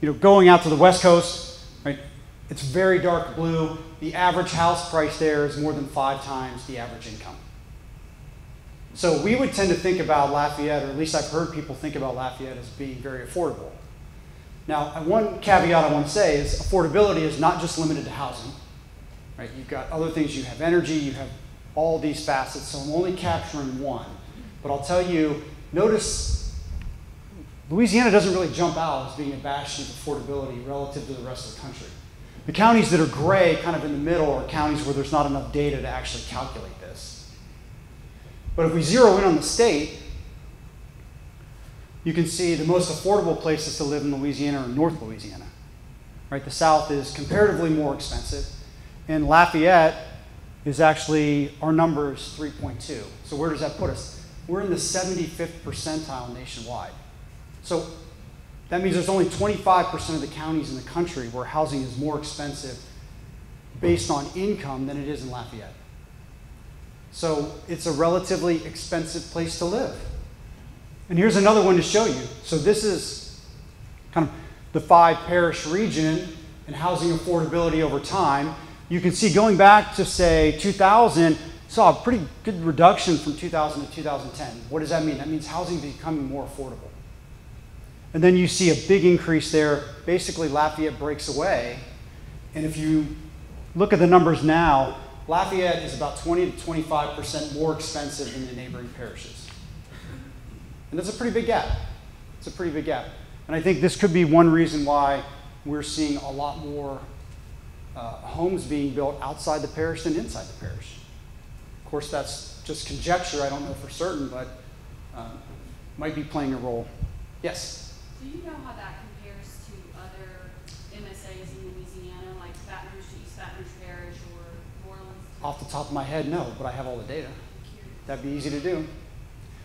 you know, going out to the West Coast, right? It's very dark blue. The average house price there is more than five times the average income. So we would tend to think about Lafayette, or at least I've heard people think about Lafayette as being very affordable. Now, one caveat I want to say is affordability is not just limited to housing. Right? You've got other things. You have energy. You have all these facets. So I'm only capturing one. But I'll tell you, notice Louisiana doesn't really jump out as being a bastion of affordability relative to the rest of the country. The counties that are gray, kind of in the middle, are counties where there's not enough data to actually calculate this. But if we zero in on the state, you can see the most affordable places to live in Louisiana are North Louisiana. Right? The South is comparatively more expensive, and Lafayette is actually, our number is three point two. So where does that put us? We're in the seventy-fifth percentile nationwide. So that means there's only twenty-five percent of the counties in the country where housing is more expensive based on income than it is in Lafayette. So it's a relatively expensive place to live. And here's another one to show you. So this is kind of the five parish region and housing affordability over time. You can see going back to, say, two thousand, saw a pretty good reduction from two thousand to twenty ten. What does that mean? That means housing becoming more affordable. And then you see a big increase there. Basically, Lafayette breaks away. And if you look at the numbers now, Lafayette is about twenty to twenty-five percent more expensive than the neighboring parishes. And that's a pretty big gap. It's a pretty big gap. And I think this could be one reason why we're seeing a lot more uh, homes being built outside the parish than inside the parish. Of course, that's just conjecture. I don't know for certain, but uh, might be playing a role. Yes? Do you know how that compares to other M S As in Louisiana, like Baton Rouge to East Baton Rouge Parish or New Orleans? Off the top of my head, no, but I have all the data. That'd be easy to do.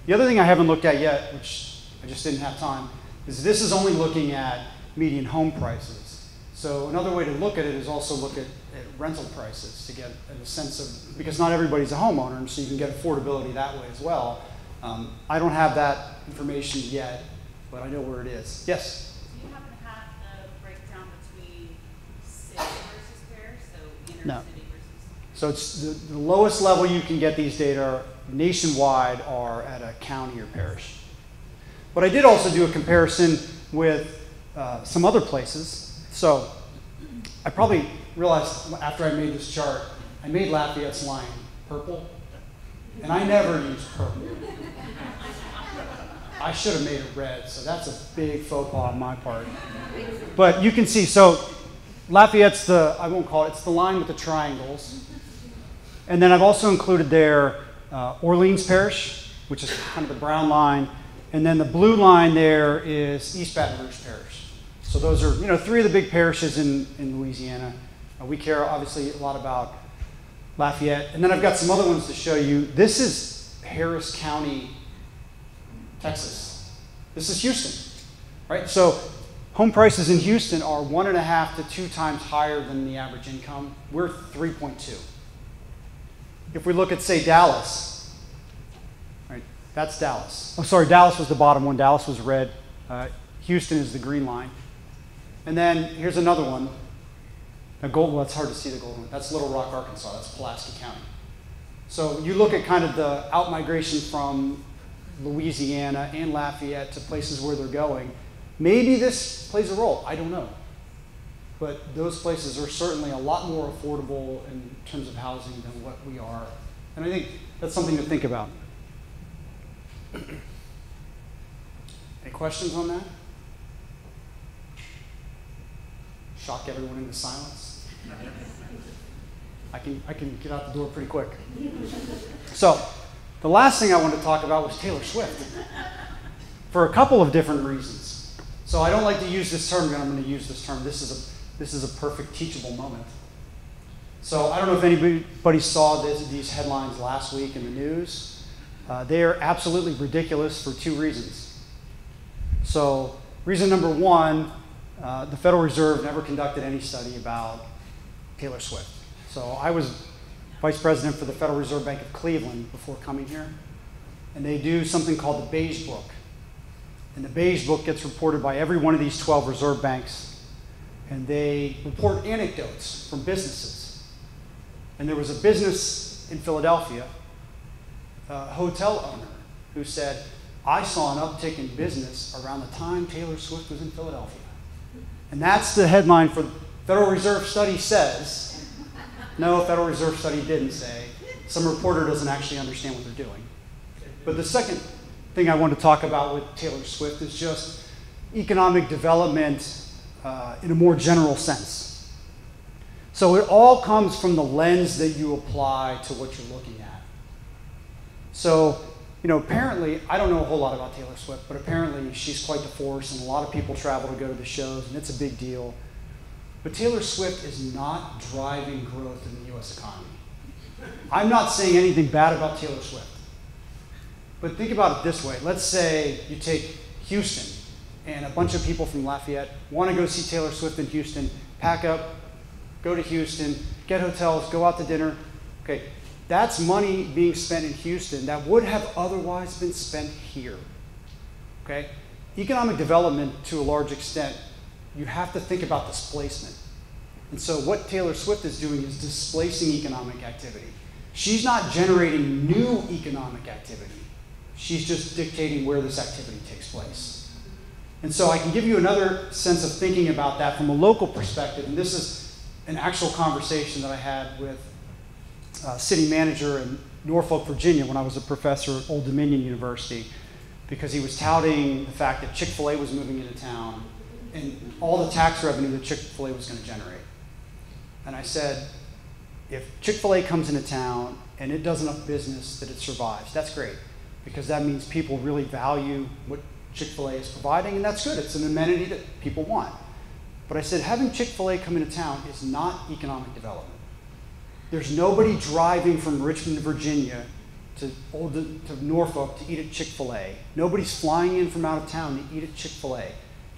The other thing I haven't looked at yet, which I just didn't have time, is this is only looking at median home prices. So another way to look at it is also look at, at rental prices to get a sense of, because not everybody's a homeowner, and so you can get affordability that way as well. Um, I don't have that information yet, but I know where it is. Yes? Do you happen to have the breakdown between city versus parish, so inner no. city versus? So it's the, the lowest level you can get these data nationwide are at a county or parish. But I did also do a comparison with uh, some other places. So I probably realized after I made this chart, I made Lafayette's line purple, and I never used purple. I should have made it red, so that's a big faux pas on my part. But you can see, so Lafayette's the, I won't call it, it's the line with the triangles. And then I've also included there uh, Orleans Parish, which is kind of the brown line. And then the blue line there is East Baton Rouge Parish. So those are, you know, three of the big parishes in, in Louisiana. Uh, we care obviously a lot about Lafayette. And then I've got some other ones to show you. This is Harris County, Texas. This is Houston, right? So home prices in Houston are one and a half to two times higher than the average income. We're three point two. If we look at, say, Dallas, that's Dallas. Oh, sorry, Dallas was the bottom one. Dallas was red. Uh, Houston is the green line. And then here's another one. Now, gold, well, it's hard to see the gold one. That's Little Rock, Arkansas. That's Pulaski County. So you look at kind of the outmigration from Louisiana and Lafayette to places where they're going. Maybe this plays a role. I don't know. But those places are certainly a lot more affordable in terms of housing than what we are. And I think that's something to think about. Any questions on that? Shock everyone into silence. I can, I can get out the door pretty quick. So the last thing I wanted to talk about was Taylor Swift for a couple of different reasons. So I don't like to use this term, but I'm going to use this term. This is a, this is a perfect teachable moment. So I don't know if anybody saw this, these headlines last week in the news. Uh, they are absolutely ridiculous for two reasons. So reason number one, uh, the Federal Reserve never conducted any study about Taylor Swift. So I was vice president for the Federal Reserve Bank of Cleveland before coming here. And they do something called the Beige Book. And the Beige Book gets reported by every one of these twelve reserve banks. And they report anecdotes from businesses. And there was a business in Philadelphia, Uh, hotel owner, who said, I saw an uptick in business around the time Taylor Swift was in Philadelphia. And that's the headline for Federal Reserve study says. No, Federal Reserve study didn't say. Some reporter doesn't actually understand what they're doing. But the second thing I want to talk about with Taylor Swift is just economic development uh, in a more general sense. So it all comes from the lens that you apply to what you're looking at. So, you know, apparently, I don't know a whole lot about Taylor Swift, but apparently she's quite the force, and a lot of people travel to go to the shows, and it's a big deal. But Taylor Swift is not driving growth in the U S economy. I'm not saying anything bad about Taylor Swift. But think about it this way. Let's say you take Houston, and a bunch of people from Lafayette want to go see Taylor Swift in Houston, pack up, go to Houston, get hotels, go out to dinner. Okay. That's money being spent in Houston that would have otherwise been spent here. Okay? Economic development, to a large extent, you have to think about displacement. And so what Taylor Swift is doing is displacing economic activity. She's not generating new economic activity. She's just dictating where this activity takes place. And so I can give you another sense of thinking about that from a local perspective. And this is an actual conversation that I had with a city manager in Norfolk, Virginia when I was a professor at Old Dominion University, because he was touting the fact that Chick-fil-A was moving into town and all the tax revenue that Chick-fil-A was going to generate. And I said, if Chick-fil-A comes into town and it does enough business that it survives, that's great, because that means people really value what Chick-fil-A is providing, and that's good. It's an amenity that people want. But I said, having Chick-fil-A come into town is not economic development. There's nobody driving from Richmond, Virginia to, old, to Norfolk to eat at Chick-fil-A. Nobody's flying in from out of town to eat at Chick-fil-A.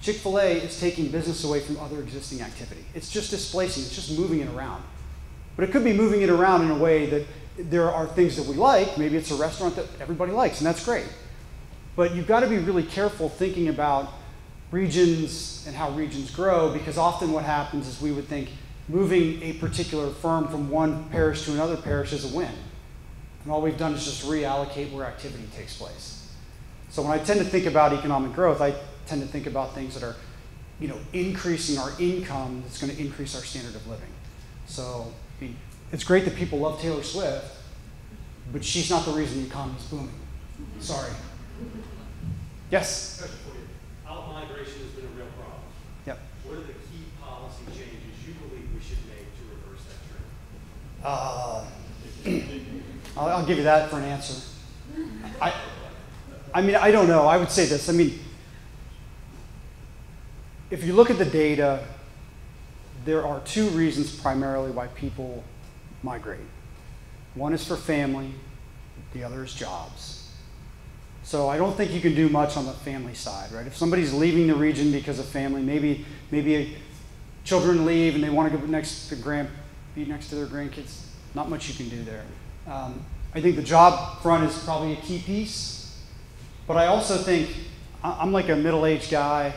Chick-fil-A is taking business away from other existing activity. It's just displacing, it's just moving it around. But it could be moving it around in a way that there are things that we like. Maybe it's a restaurant that everybody likes, and that's great. But you've got to be really careful thinking about regions and how regions grow, because often what happens is we would think moving a particular firm from one parish to another parish is a win. And all we've done is just reallocate where activity takes place. So when I tend to think about economic growth, I tend to think about things that are, you know, increasing our income that's going to increase our standard of living. So I mean, it's great that people love Taylor Swift, but she's not the reason the economy's booming. Sorry. Yes? Out-migration has been a real problem. Yep. What are the key policy changes you believe we should make to reverse that trend? Uh, I'll, I'll give you that for an answer. I, I mean, I don't know. I would say this. I mean, if you look at the data, there are two reasons primarily why people migrate. One is for family, the other is jobs. So I don't think you can do much on the family side, right? If somebody's leaving the region because of family, maybe maybe children leave and they want to go next to grand, be next to their grandkids. Not much you can do there. Um, I think the job front is probably a key piece, but I also think I'm like a middle-aged guy.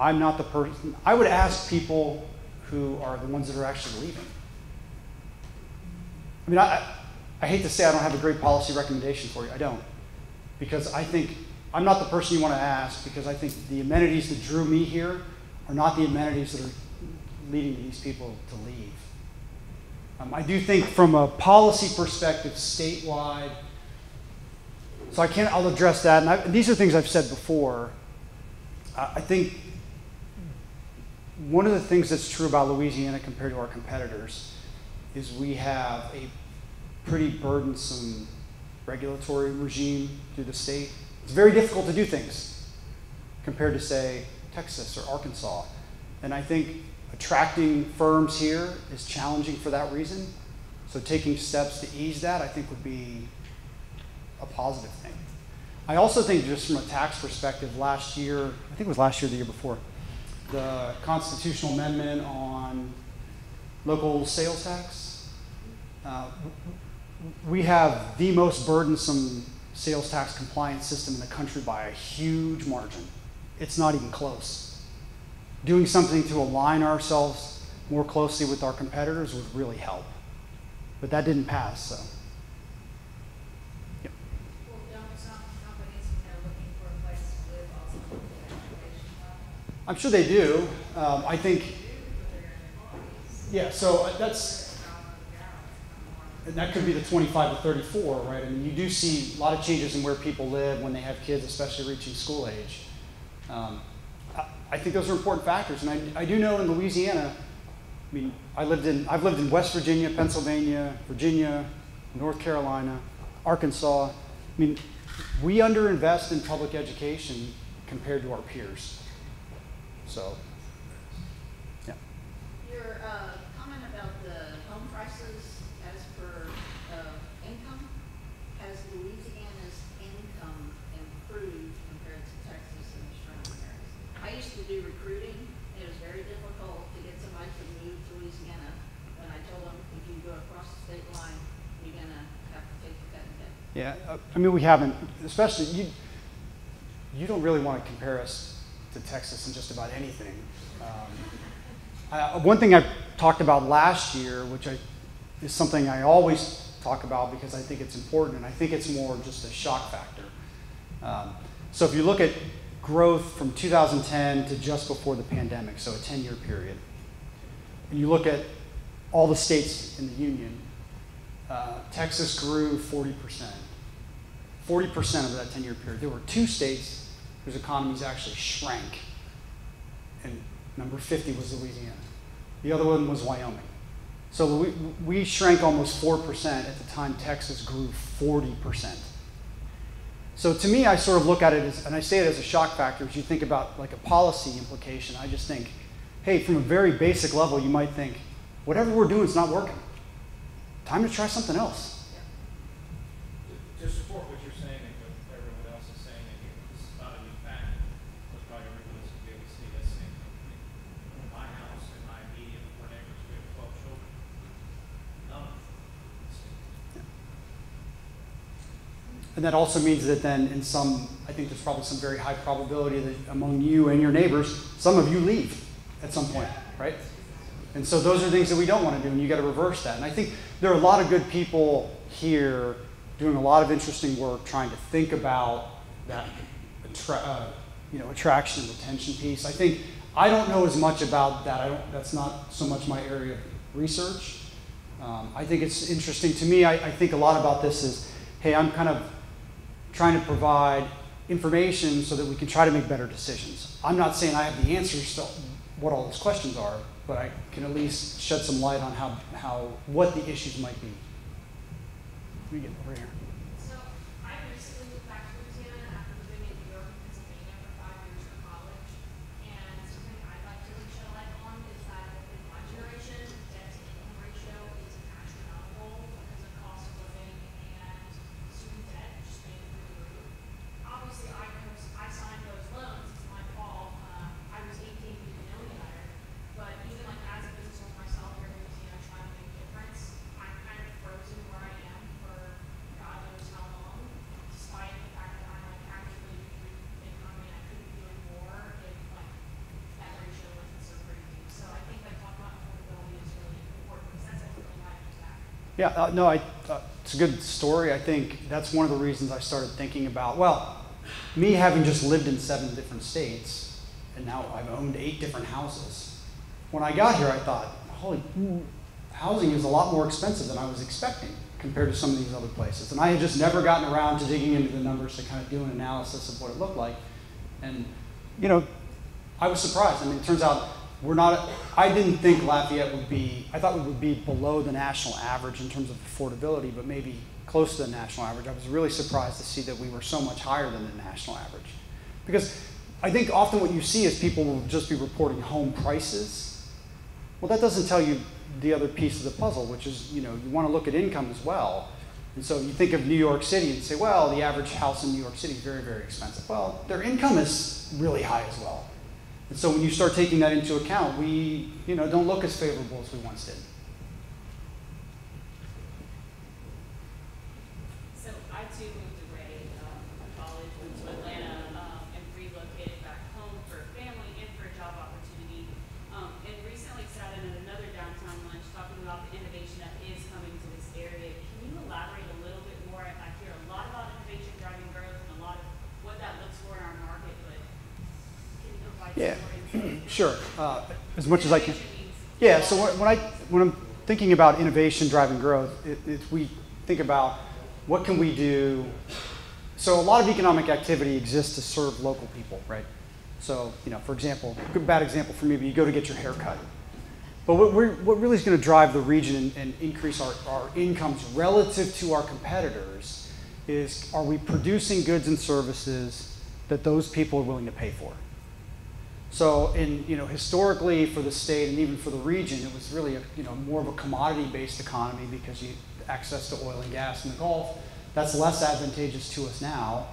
I'm not the person. I would ask people who are the ones that are actually leaving. I mean, I I hate to say I don't have a great policy recommendation for you. I don't. Because I think I'm not the person you want to ask, because I think the amenities that drew me here are not the amenities that are leading these people to leave. Um, I do think from a policy perspective, statewide, so I can't, I'll address that. And I, these are things I've said before. Uh, I think one of the things that's true about Louisiana compared to our competitors is we have a pretty burdensome regulatory regime through the state. It's very difficult to do things compared to, say, Texas or Arkansas. And I think attracting firms here is challenging for that reason. So taking steps to ease that, I think, would be a positive thing. I also think just from a tax perspective, last year, I think it was last year or the year before, the constitutional amendment on local sales tax, uh, we have the most burdensome sales tax compliance system in the country by a huge margin. It's not even close. Doing something to align ourselves more closely with our competitors would really help. But that didn't pass, so. Yep. Well, don't some companies that are looking for a place to live also look at education? I'm sure they do. Um, I think, yeah, so that's, and that could be the twenty-five to thirty-four, right? I mean, you do see a lot of changes in where people live when they have kids, especially reaching school age. Um, I, I think those are important factors. And I, I do know in Louisiana, I mean, I lived in, I've lived in West Virginia, Pennsylvania, Virginia, North Carolina, Arkansas. I mean, we underinvest in public education compared to our peers. So, yeah. Your uh, comment about the home prices do recruiting. It was very difficult to get somebody to move to Louisiana when I told them, if you go across the state line, you're going to have to take the cut again. Yeah, uh, I mean, we haven't, especially, you, you don't really want to compare us to Texas in just about anything. Um, I, one thing I talked about last year, which I, is something I always talk about because I think it's important, and I think it's more just a shock factor. Um, so if you look at growth from two thousand ten to just before the pandemic, so a ten-year period. And you look at all the states in the union, uh, Texas grew forty percent. forty percent over that ten-year period. There were two states whose economies actually shrank. And number fifty was Louisiana. The other one was Wyoming. So we, we shrank almost four percent at the time Texas grew forty percent. So to me, I sort of look at it as, and I say it as a shock factor, as you think about like a policy implication, I just think, hey, from a very basic level, you might think, whatever we're doing is not working. Time to try something else. Yeah. To support what you're saying and what everyone else is saying, and this is not a new fact, because probably everyone else will be able to see that same thing. In my house, in my immediate four neighbors, we have twelve children. None of them. Yeah. And that also means that then in some, I think there's probably some very high probability that among you and your neighbors, some of you leave at some point, yeah. Right? And so those are things that we don't want to do, and you got to reverse that. And I think there are a lot of good people here doing a lot of interesting work trying to think about that attra uh, you know, attraction and retention piece. I think I don't know as much about that. I don't, that's not so much my area of research. Um, I think it's interesting to me. I, I think a lot about this is, hey, I'm kind of trying to provide information so that we can try to make better decisions. I'm not saying I have the answers to what all these questions are, but I can at least shed some light on how, how what the issues might be. Let me get over here. So I recently moved back to Louisiana after living in New York and Pennsylvania for five years of college. And something I'd like to really shed light on is that in my generation, the debt to income ratio is astronomical because of cost of living and student debt just being through the roof. Obviously, I, I signed those loans. It's my fault. Uh, I was eighteen when you know me better. But even like as a business owner myself here in Louisiana trying to make a difference, I'm kind of frozen where I am for God knows how long, despite the fact that I'm like actually in economy and I couldn't be doing more if like that ratio wasn't so crazy. So I think like talking about affordability is really important because that's what really life is back. Yeah, uh, no, I, uh, it's a good story. I think that's one of the reasons I started thinking about, well, me having just lived in seven different states and now I've owned eight different houses. When I got here, I thought, holy, housing is a lot more expensive than I was expecting compared to some of these other places. And I had just never gotten around to digging into the numbers to kind of do an analysis of what it looked like. And, you know, I was surprised. I mean, it turns out we're not, I didn't think Lafayette would be, I thought we would be below the national average in terms of affordability, but maybe close to the national average. I was really surprised to see that we were so much higher than the national average. Because I think often what you see is people will just be reporting home prices. Well, that doesn't tell you the other piece of the puzzle, which is, you know, you want to look at income as well. And so you think of New York City and say, well, the average house in New York City is very, very expensive. Well, their income is really high as well. And so when you start taking that into account, we, you know, don't look as favorable as we once did. So I too moved away um, from college, went to Atlanta, um, and relocated back home for family and for a job opportunity. Um, and recently sat in at another downtown lunch talking about the innovation that is coming to this area. Can you elaborate a little bit more? I, I hear a lot about innovation driving growth and a lot of what that looks for in our market, but can you provide yeah. some more insight? Sure, uh, as much as I can. Yeah, so when, when, I, when I'm thinking about innovation driving growth, it, it, we think about what can we do? So a lot of economic activity exists to serve local people, right? So, you know, for example, a bad example for me, but you go to get your hair cut. But what, we're, what really is going to drive the region and, and increase our, our incomes relative to our competitors is, are we producing goods and services that those people are willing to pay for? So, in, you know, historically for the state and even for the region, it was really a, you know, more of a commodity-based economy because you access to oil and gas in the Gulf. That's less advantageous to us now,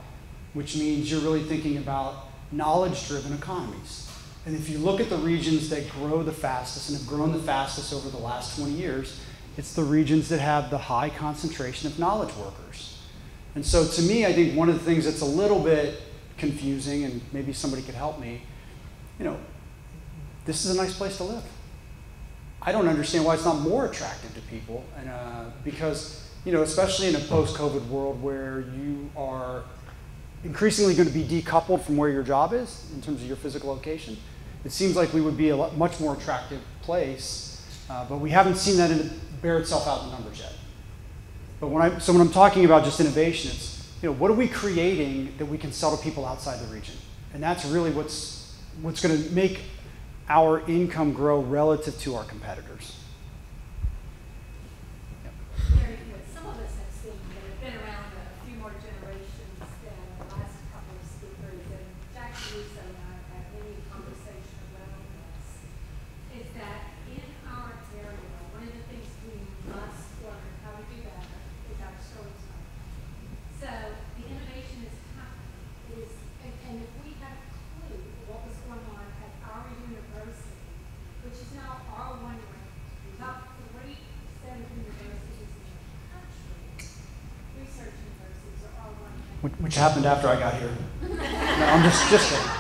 which means you're really thinking about knowledge-driven economies. And if you look at the regions that grow the fastest and have grown the fastest over the last twenty years, it's the regions that have the high concentration of knowledge workers. And so to me, I think one of the things that's a little bit confusing, and maybe somebody could help me, you know, this is a nice place to live. I don't understand why it's not more attractive to people, and, uh, because, you know, especially in a post-COVID world where you are increasingly going to be decoupled from where your job is in terms of your physical location, it seems like we would be a much more attractive place Uh, but we haven't seen that in, bear itself out in numbers yet. But when I, so when I'm talking about just innovation, it's, you know, what are we creating that we can sell to people outside the region? And that's really what's, what's going to make our income grow relative to our competitors. Yep. Gary, some of us have seen that have been around a few more generations than the last couple of speakers, and Jack Russo and I have had many conversations around this, is that in our area, one of the things we must learn how to do better is our storytelling. So the innovation is happening, is, and, and if we have a clue what was going on at our university, which is now R one ranked, top three seven universities in the country, research universities are R one ranked. Which, which happened after I got here. No, I'm just, just kidding.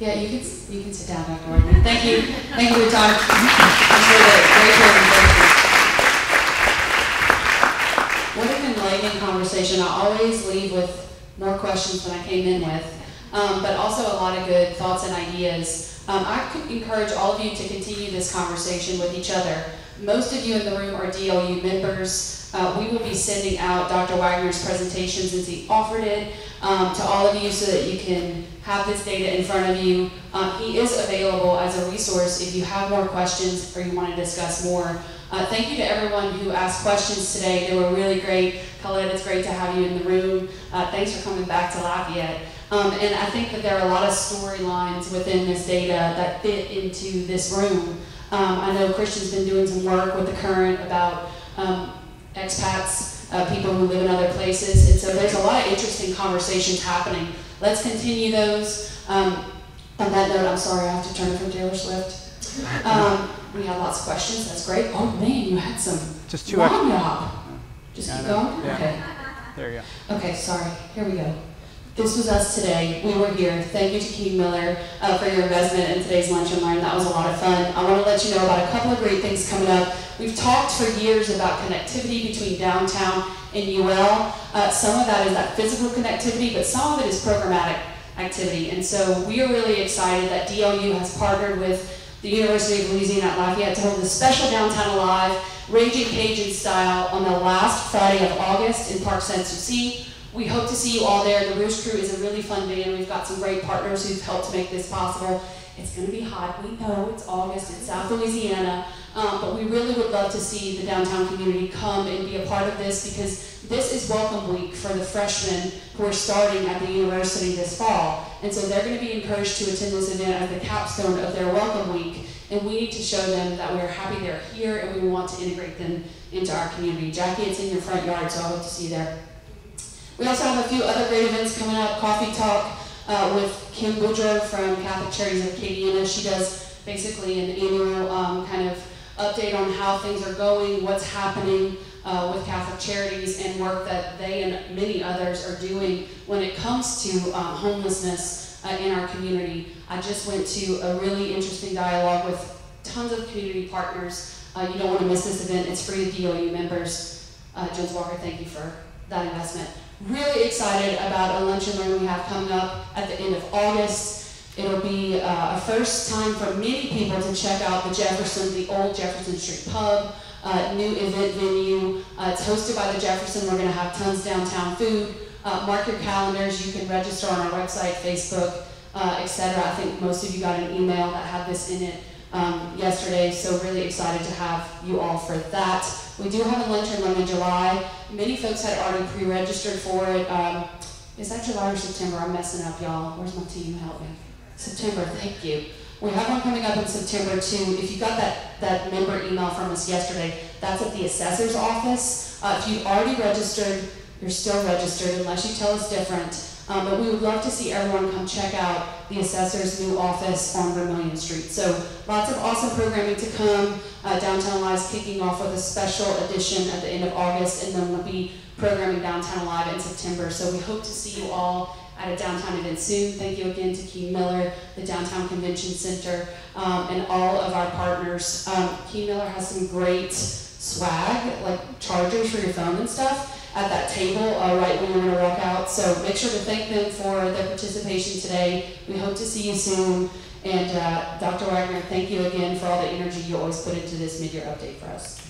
Yeah, you can you can sit down, Doctor Wagner. Thank you, thank you, Doctor. What an enlightening conversation! I always leave with more questions than I came in with, um, but also a lot of good thoughts and ideas. Um, I could encourage all of you to continue this conversation with each other. Most of you in the room are D L U members. Uh, we will be sending out Doctor Wagner's presentation since he offered it um, to all of you, so that you can have this data in front of you. Um, he is available as a resource if you have more questions or you want to discuss more. Uh, thank you to everyone who asked questions today. They were really great. Colette, it's great to have you in the room. Uh, thanks for coming back to Lafayette. Um, and I think that there are a lot of storylines within this data that fit into this room. Um, I know Christian's been doing some work with The Current about um, expats, uh, people who live in other places. And so there's a lot of interesting conversations happening. Let's continue those. Um, on that note, I'm sorry, I have to turn from Taylor Swift. Um, we had lots of questions, that's great. Oh man, you had some. Just two extra. Yeah. Just yeah, keep going? Yeah. Okay. There you go. Okay, sorry, here we go. This was us today, we were here. Thank you to Kean Miller uh, for your investment in today's Lunch and Learn, that was a lot of fun. I wanna let you know about a couple of great things coming up. We've talked for years about connectivity between downtown in U L, uh, some of that is that physical connectivity, but some of it is programmatic activity. And so we are really excited that D L U has partnered with the University of Louisiana at Lafayette to hold a special Downtown Alive, Raging Cajun style, on the last Friday of August in Park Sanssouci. We hope to see you all there. The Rouge Crew is a really fun band. We've got some great partners who've helped make this possible. It's gonna be hot, we know, it's August in South Louisiana, um, but we really would love to see the downtown community come and be a part of this, because this is welcome week for the freshmen who are starting at the university this fall. And so they're gonna be encouraged to attend this event as the capstone of their welcome week. And we need to show them that we're happy they're here and we want to integrate them into our community. Jackie, it's in your front yard, so I hope to see you there. We also have a few other great events coming up, Coffee Talk, Uh, with Kim Boudreaux from Catholic Charities of Acadiana. She does basically an annual um, kind of update on how things are going, what's happening uh, with Catholic Charities, and work that they and many others are doing when it comes to um, homelessness uh, in our community. I just went to a really interesting dialogue with tons of community partners. Uh, you don't want to miss this event. It's free to D L U members. Uh, Jones Walker, thank you for that investment. Really excited about a Lunch and Learn we have coming up at the end of August. It'll be uh, a first time for many people to check out the Jefferson, the old Jefferson Street Pub. uh, new event venue. Uh, it's hosted by the Jefferson. We're gonna have tons of downtown food. Uh, mark your calendars. You can register on our website, Facebook, uh, et cetera. I think most of you got an email that had this in it um, yesterday, so really excited to have you all for that. We do have a lunch and learn in July. Many folks had already pre-registered for it. Um, is that July or September? I'm messing up, y'all. Where's my team? Help me. September, thank you. We have one coming up in September too. If you got that, that member email from us yesterday, that's at the assessor's office. Uh, if you've already registered, you're still registered unless you tell us different. Um, but we would love to see everyone come check out the assessor's new office on Vermillion Street. So lots of awesome programming to come. Uh, Downtown Live is kicking off with a special edition at the end of August, and then we'll be programming Downtown Alive in September. So we hope to see you all at a downtown event soon. Thank you again to Kean Miller, the Downtown Convention Center, um, and all of our partners. Um, Kean Miller has some great swag, like chargers for your phone and stuff, at that table uh, right when you're going to walk out. So make sure to thank them for their participation today. We hope to see you soon. And uh, Doctor Wagner, thank you again for all the energy you always put into this mid-year update for us.